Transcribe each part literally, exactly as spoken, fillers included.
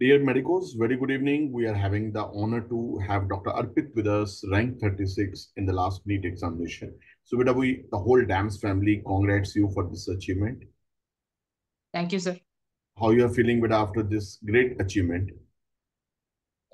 Dear Medicos, very good evening. We are having the honor to have Doctor Arpit with us, ranked thirty-six in the last NEET examination. So with we, the whole DAMS family congrats you for this achievement. Thank you, sir. How you are feeling with after this great achievement?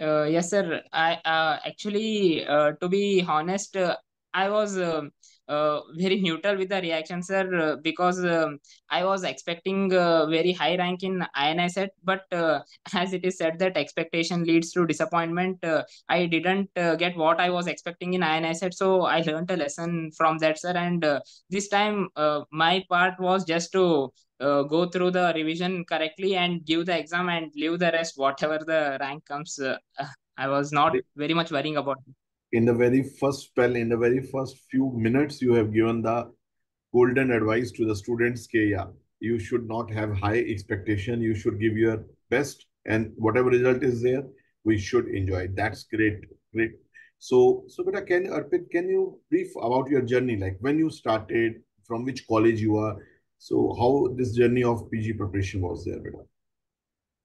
Uh, yes, sir. I uh, actually, uh, to be honest, uh, I was uh, uh, very neutral with the reaction, sir, uh, because um, I was expecting a very high rank in INICET, but uh, as it is said that expectation leads to disappointment, uh, I didn't uh, get what I was expecting in INICET, so I learned a lesson from that, sir, and uh, this time uh, my part was just to uh, go through the revision correctly and give the exam and leave the rest, whatever the rank comes. Uh, I was not very much worrying about it. In the very first spell, in the very first few minutes, you have given the golden advice to the students that yeah, you should not have high expectation. You should give your best and whatever result is there, we should enjoy. That's great. Great. So, so beta, can, Arpit, can you brief about your journey? Like when you started, from which college you are? So how this journey of P G preparation was there, beta?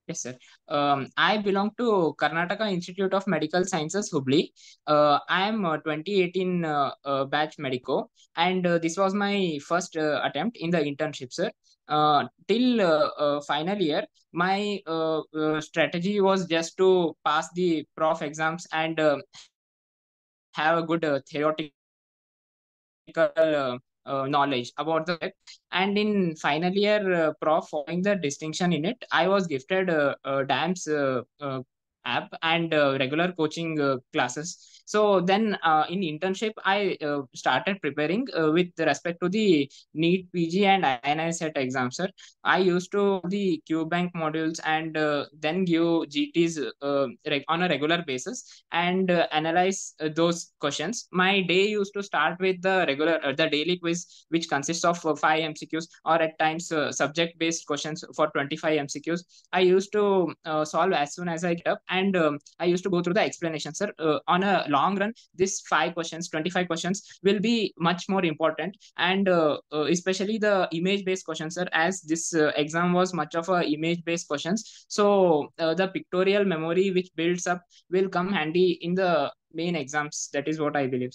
Yes, sir. Um, I belong to Karnataka Institute of Medical Sciences, Hubli. Uh, I am a twenty eighteen uh, uh, batch medico, and uh, this was my first uh, attempt in the internship, sir. Uh, till uh, uh, final year, my uh, uh, strategy was just to pass the prof exams and uh, have a good uh, theoretical Uh, Uh, knowledge about the, and in final year uh, prof following the distinction in it, I was gifted uh, uh, DAMS uh, uh, app and uh, regular coaching uh, classes. So then uh, in internship, I uh, started preparing uh, with respect to the NEET, P G and INICET exams, sir. I used to the QBank modules and uh, then give G Ts uh, on a regular basis and uh, analyze uh, those questions. My day used to start with the regular, uh, the daily quiz, which consists of uh, five M C Qs or at times uh, subject-based questions for twenty-five M C Qs. I used to uh, solve as soon as I get up, and um, I used to go through the explanation, sir. Uh, on a long run, this five questions, twenty-five questions will be much more important, and uh, uh, especially the image-based questions, sir, as this uh, exam was much of a image-based questions. So uh, the pictorial memory which builds up will come handy in the main exams. That is what I believe.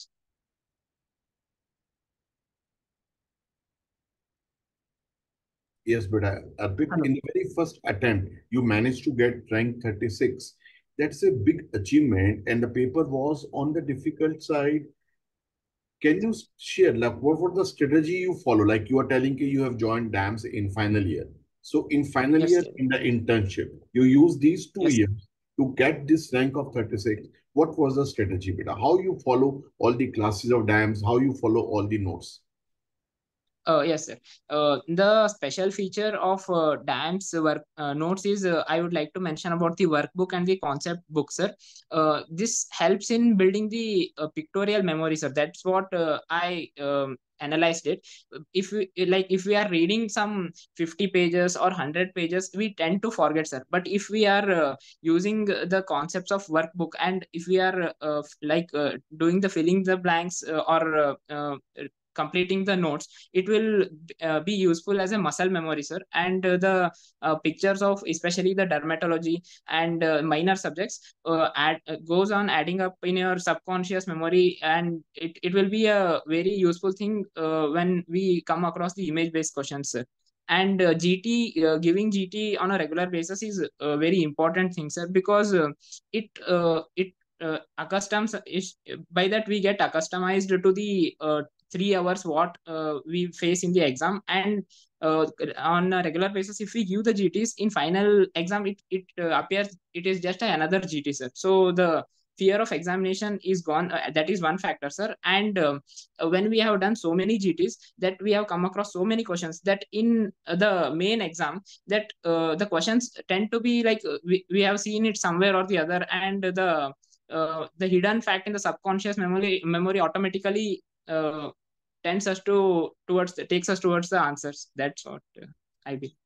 Yes, but I, a bit in the very first attempt, you managed to get rank thirty-six. That's a big achievement, and the paper was on the difficult side. Can you share, like, what was the strategy you follow? Like, you are telling you have joined DAMS in final year. So, in final yes, year, sir. In the internship, you use these two yes, years to get this rank of thirty-six. What was the strategy, beta? How you follow all the classes of DAMS? How you follow all the notes? Uh, yes, sir. Uh, the special feature of uh, DAMS work uh, notes is uh, I would like to mention about the workbook and the concept book, sir. Uh, this helps in building the uh, pictorial memory, sir. That's what uh, I um, analyzed it. If we like, if we are reading some fifty pages or one hundred pages, we tend to forget, sir. But if we are uh, using the concepts of workbook and if we are uh, like uh, doing the filling the blanks uh, or uh, uh, completing the notes, it will uh, be useful as a muscle memory, sir. And uh, the uh, pictures of especially the dermatology and uh, minor subjects uh, add, uh, goes on adding up in your subconscious memory, and it, it will be a very useful thing uh, when we come across the image-based questions, sir. And uh, G T, uh, giving G T on a regular basis is a very important thing, sir, because uh, it, uh, it uh, accustoms, by that we get accustomed to the uh, three hours what uh, we face in the exam, and uh, on a regular basis if we give the G Ts in final exam, it, it uh, appears it is just another G T, sir. So the fear of examination is gone. Uh, that is one factor, sir. And uh, when we have done so many G Ts, that we have come across so many questions that in the main exam, that uh, the questions tend to be like uh, we, we have seen it somewhere or the other, and the uh, the hidden fact in the subconscious memory memory automatically Uh, tends us to towards the, takes us towards the answers. That's what uh, I believe.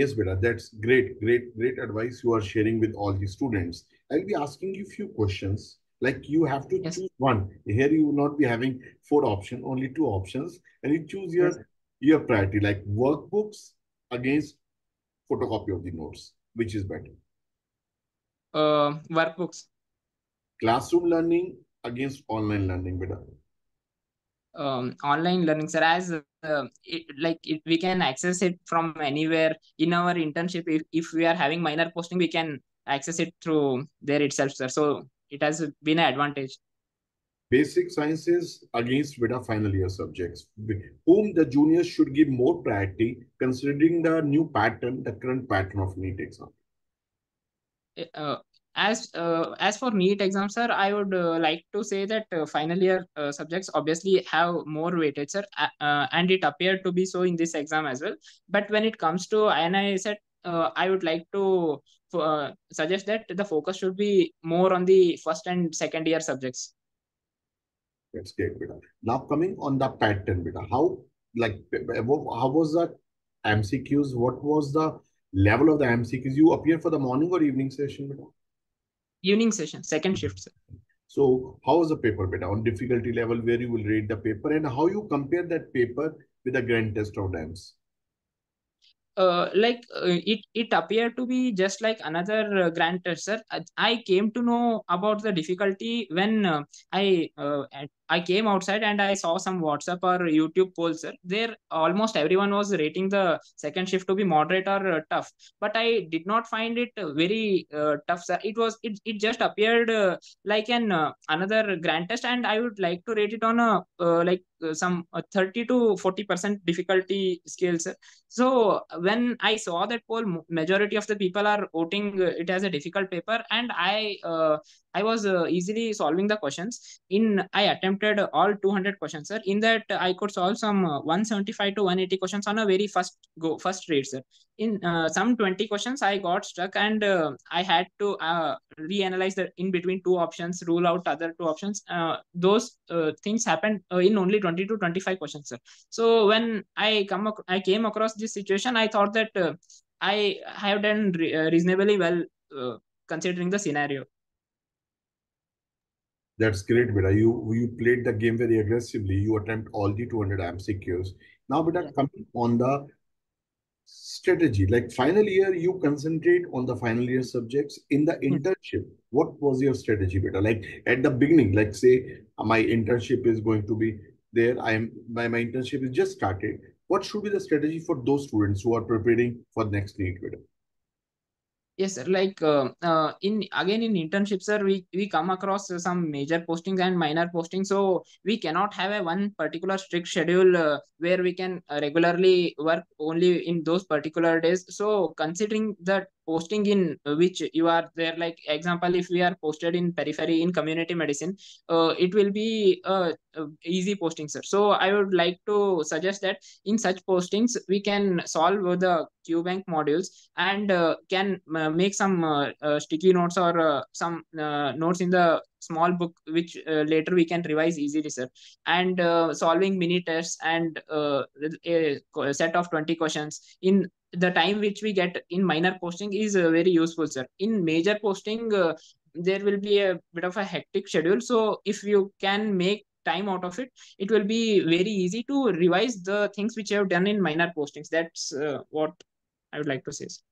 Yes, beta, that's great, great, great advice you are sharing with all the students. I'll be asking you a few questions. Like you have to yes. choose one. Here you will not be having four options, only two options, and you choose your yes. your priority, like workbooks against photocopy of the notes, which is better? Uh, workbooks. Classroom learning against online learning, better? Um, online learning, sir, as uh, it, like it, we can access it from anywhere in our internship. If, if we are having minor posting, we can access it through there itself, sir. So it has been an advantage. Basic sciences against beta final year subjects, whom the juniors should give more priority considering the new pattern, the current pattern of NEET exam? Uh, as uh, as for NEET exam, sir, I would uh, like to say that uh, final year uh, subjects obviously have more weightage, sir, uh, uh, and it appeared to be so in this exam as well. But when it comes to I N I C E T, uh, I would like to uh, suggest that the focus should be more on the first and second year subjects. That's great, beta. Now coming on the pattern, beta. How, like, how was the M C Qs? What was the level of the M C Qs? You appeared for the morning or evening session, beta? Evening session, second shift, sir. So how was the paper, beta? On difficulty level, where you will rate the paper and how you compare that paper with the grand test of DAMS? Uh, like uh, it it appeared to be just like another uh, grand test, sir. I, I came to know about the difficulty when uh, I uh, I came outside and I saw some WhatsApp or YouTube polls, sir. There almost everyone was rating the second shift to be moderate or uh, tough, but I did not find it very uh, tough, sir. It was it, it just appeared uh, like an uh, another grand test, and I would like to rate it on a uh, like uh, some uh, thirty to forty percent difficulty scale, sir. So when I saw that poll, majority of the people are voting it as a difficult paper, and I uh, I was uh, easily solving the questions. In I attempted all two hundred questions, sir. In that I could solve some one seventy-five to one eighty questions on a very first go first read, sir. In uh, some twenty questions I got stuck, and uh, I had to uh, reanalyze the in between two options, rule out other two options. Uh, those uh, things happened uh, in only twenty to twenty-five questions, sir. So when I come ac I came across this situation, I thought that uh, I have done re uh, reasonably well uh, considering the scenario. That's great, beta. You you played the game very aggressively. You attempt all the two hundred M C Qs. Now, beta, yeah. Coming on the strategy, like final year, you concentrate on the final year subjects. In the internship, what was your strategy, beta? Like at the beginning, like say my internship is going to be there. I am my my internship is just started. What should be the strategy for those students who are preparing for next NEET, beta? Yes, sir. Like uh, uh, in again in internship, sir, we, we come across some major postings and minor postings. So we cannot have a one particular strict schedule uh, where we can regularly work only in those particular days. So considering that posting in which you are there, like example, if we are posted in periphery in community medicine, uh, it will be uh, easy posting, sir. So I would like to suggest that in such postings, we can solve the QBank modules and uh, can uh, make some uh, uh, sticky notes or uh, some uh, notes in the small book, which uh, later we can revise easily, sir. And uh, solving mini tests and uh, a set of twenty questions in the time which we get in minor posting is uh, very useful, sir. In major posting, uh, there will be a bit of a hectic schedule. So if you can make time out of it, it will be very easy to revise the things which you have done in minor postings. That's uh, what I would like to say, sir.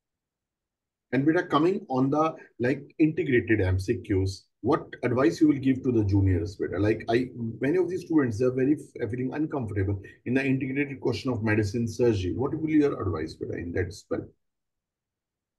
And we are coming on the like integrated M C Qs. What advice you will give to the juniors, beta? Like I, many of these students are very feeling uncomfortable in the integrated question of medicine surgery. What will be your advice, beta, in that spell?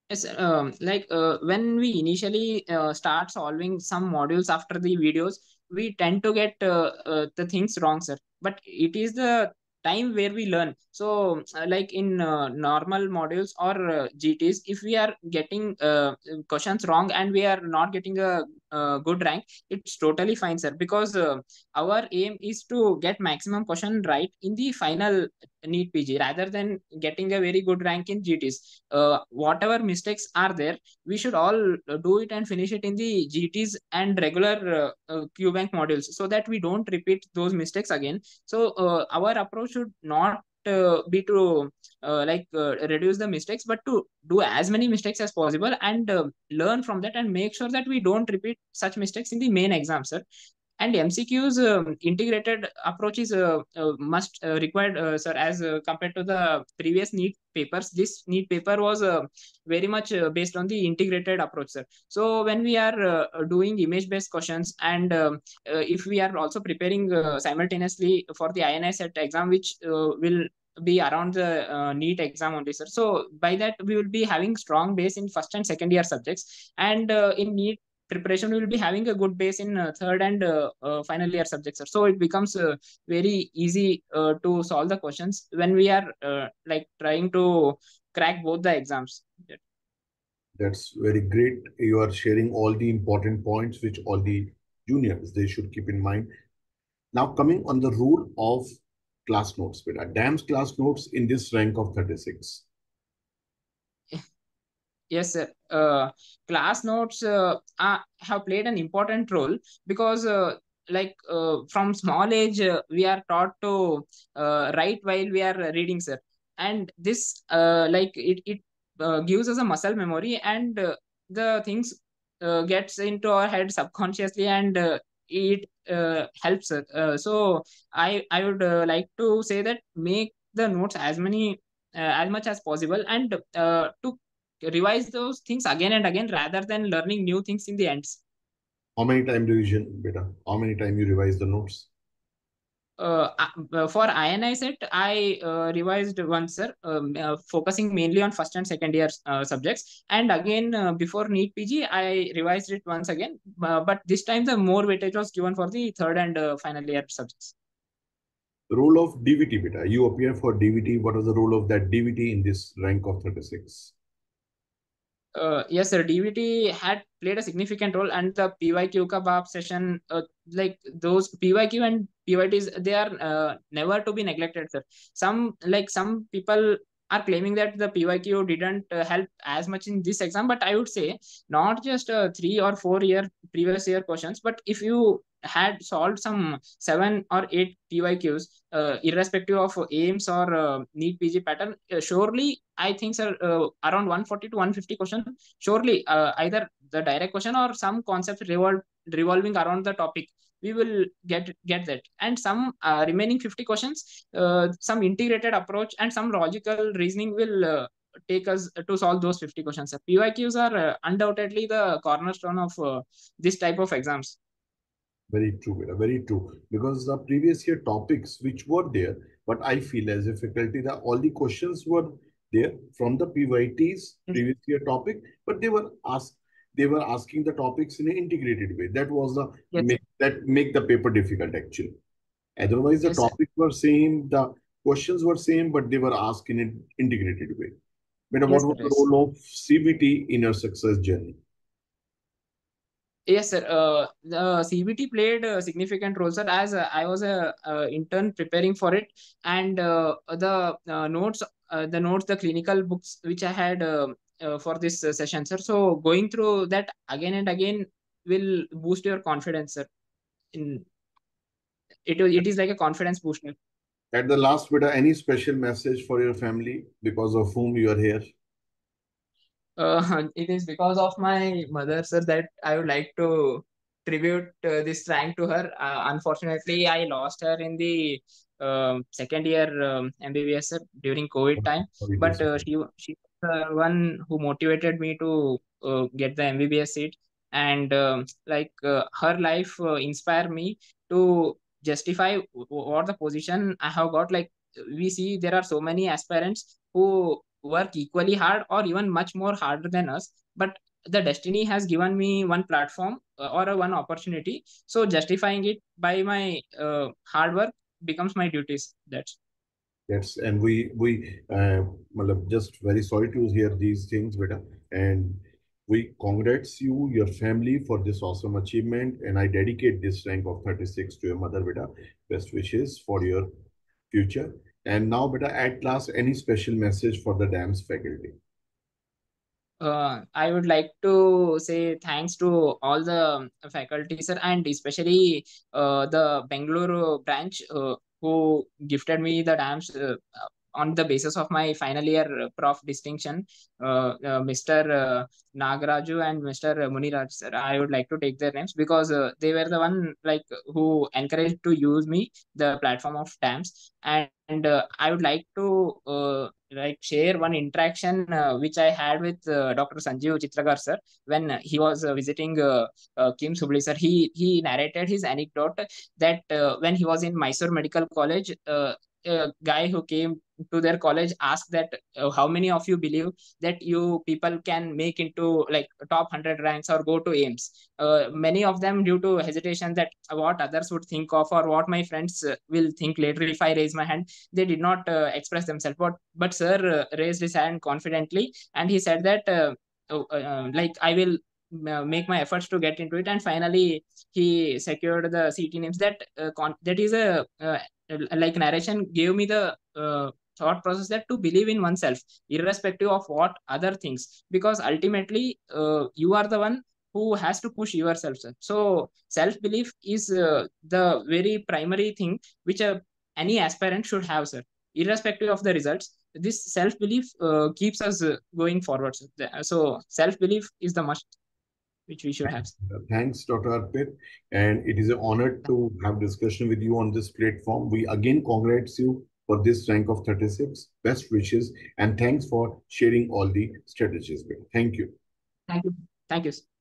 Yes, um, like uh, when we initially uh, start solving some modules after the videos, we tend to get uh, uh, the things wrong, sir. But it is the time where we learn. So uh, like in uh, normal modules or uh, G Ts, if we are getting uh, questions wrong and we are not getting a, a good rank, it's totally fine, sir, because uh, our aim is to get maximum question right in the final NEET P G rather than getting a very good rank in G Ts. Uh, whatever mistakes are there, we should all do it and finish it in the G Ts and regular uh, uh, QBank modules so that we don't repeat those mistakes again. So uh, our approach should not uh, be to uh, like uh, reduce the mistakes, but to do as many mistakes as possible and uh, learn from that and make sure that we don't repeat such mistakes in the main exam, sir. And M C Q's um, integrated approach is uh, uh, must uh, required, uh, sir, as uh, compared to the previous NEET papers. This NEET paper was uh, very much uh, based on the integrated approach, sir. So when we are uh, doing image-based questions, and uh, uh, if we are also preparing uh, simultaneously for the I N I C E T exam, which uh, will be around the uh, NEET exam only, sir. So by that, we will be having strong base in first and second year subjects, and uh, in NEET preparation, we will be having a good base in uh, third and uh, uh, final year subjects, sir. So it becomes uh, very easy uh, to solve the questions when we are uh, like trying to crack both the exams. Yeah. That's very great. You are sharing all the important points which all the juniors, they should keep in mind. Now coming on the rule of class notes, beta. DAMS class notes in this rank of thirty-six. Yes, sir. Uh, class notes uh, are, have played an important role because uh, like uh, from small age, uh, we are taught to uh, write while we are reading, sir. And this uh, like it, it uh, gives us a muscle memory, and uh, the things uh, gets into our head subconsciously, and uh, it uh, helps. Uh, so I, I would uh, like to say that make the notes as many, uh, as much as possible, and uh, to revise those things again and again rather than learning new things in the ends. How many time revision, beta? How many time you revise the notes? Uh, uh, for I N I C E T, I uh, revised once, sir, um, uh, focusing mainly on first and second year uh, subjects. And again, uh, before NEET P G, I revised it once again. Uh, but this time, the more weightage was given for the third and uh, final year subjects. The role of D V T, beta. You appear for D V T. What was the role of that D V T in this rank of thirty-six? Uh, yes, sir. D V T had played a significant role, and the P Y Q ka baap session, uh, like those P Y Q and P Y Ts, they are uh, never to be neglected, sir. Some like some people are claiming that the P Y Q didn't uh, help as much in this exam, but I would say not just uh, three or four year previous year questions, but if you had solved some seven or eight P Y Qs, uh, irrespective of A I I M S or uh, NEET P G pattern, uh, surely I think, sir, uh, around one forty to one fifty questions, surely uh, either the direct question or some concept revol revolving around the topic, we will get get that. And some uh, remaining fifty questions, uh, some integrated approach and some logical reasoning will uh, take us to solve those fifty questions. So P Y Qs are uh, undoubtedly the cornerstone of uh, this type of exams. Very true, beta. Very true. Because the previous year topics which were there, but I feel as a faculty that all the questions were there from the P Y Ts, previous year topic, but they were asked, they were asking the topics in an integrated way. That was the yes. make, that make the paper difficult actually. Otherwise, the yes, topics sir. were same, the questions were same, but they were asked in an integrated way. But yes, what was the role of C B T in your success journey? Yes, sir. Uh, the C B T played a significant role, sir, as uh, I was a uh, intern preparing for it, and uh, the uh, notes, uh, the notes, the clinical books which I had uh, uh, for this uh, session, sir. So going through that again and again will boost your confidence, sir. In it, it is like a confidence booster. At the last bit, any special message for your family because of whom you are here? Uh, it is because of my mother, sir, that I would like to tribute uh, this rank to her. Uh, unfortunately, I lost her in the uh, second year um, M B B S, sir, during COVID time. But uh, she, she was the one who motivated me to uh, get the M B B S seat. And um, like uh, her life uh, inspired me to justify what the position I have got. Like we see there are so many aspirants who work equally hard or even much more harder than us, but the destiny has given me one platform or one opportunity, so justifying it by my uh, hard work becomes my duties. That's yes, and we we uh, just very sorry to hear these things, beta, and we congrats you, your family, for this awesome achievement, and I dedicate this rank of thirty-six to your mother, beta. Best wishes for your future. And now, beta, at last, any special message for the DAMS faculty? Uh, I would like to say thanks to all the faculty, sir, and especially uh, the Bengaluru branch uh, who gifted me the DAMS uh, on the basis of my final year prof distinction, uh, uh, Mister Uh, Nagaraju and Mister Muniraj, sir, I would like to take their names because uh, they were the one like who encouraged to use me the platform of DAMS, and, and uh, I would like to uh, like share one interaction uh, which I had with uh, Doctor Sanjeev Chitragarh, sir, when he was uh, visiting uh, uh, Kim Subli, sir. He he narrated his anecdote that uh, when he was in Mysore Medical College, uh, a guy who came to their college asked that uh, how many of you believe that you people can make into like top one hundred ranks or go to AIIMS. Uh, many of them, due to hesitation that what others would think of or what my friends uh, will think later if I raise my hand, they did not uh, express themselves. But, but sir uh, raised his hand confidently, and he said that uh, uh, uh, like I will make my efforts to get into it, and finally he secured the seat in AIIMS. That uh, con that is a uh, like narration gave me the uh, thought process that to believe in oneself irrespective of what other things, because ultimately uh, you are the one who has to push yourself, sir. So self-belief is uh, the very primary thing which uh, any aspirant should have, sir, irrespective of the results. This self-belief uh, keeps us uh, going forward, sir. So self-belief is the must which we should have. Thanks, Doctor Arpit. And it is an honor to have discussion with you on this platform. We again congratulate you for this rank of thirty-six. Best wishes. And thanks for sharing all the strategies. Thank you. Thank you. Thank you.